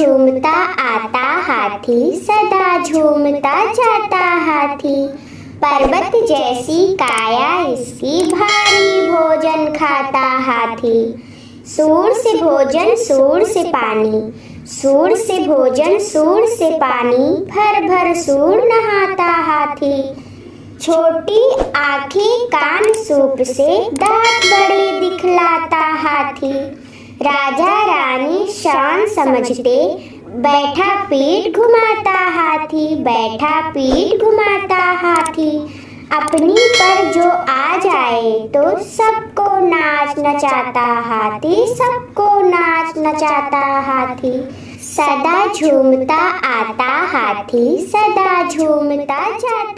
झूमता आता हाथी, सदा झूमता जाता हाथी। पर्वत जैसी काया इसकी, भारी भोजन खाता हाथी। सूर से भोजन सूर से पानी, सूर से भोजन सूर से पानी, भर भर सूर नहाता हाथी। छोटी आँखें कान सूप से, दांत बड़े दिखलाता हाथी। राजा रानी शान समझते, बैठा पीठ घुमाता हाथी, बैठा पीठ घुमाता हाथी। अपनी पर जो आ जाए तो सबको नाच नचाता हाथी, सबको नाच नचाता हाथी। सदा झूमता आता हाथी, सदा झूमता जाता।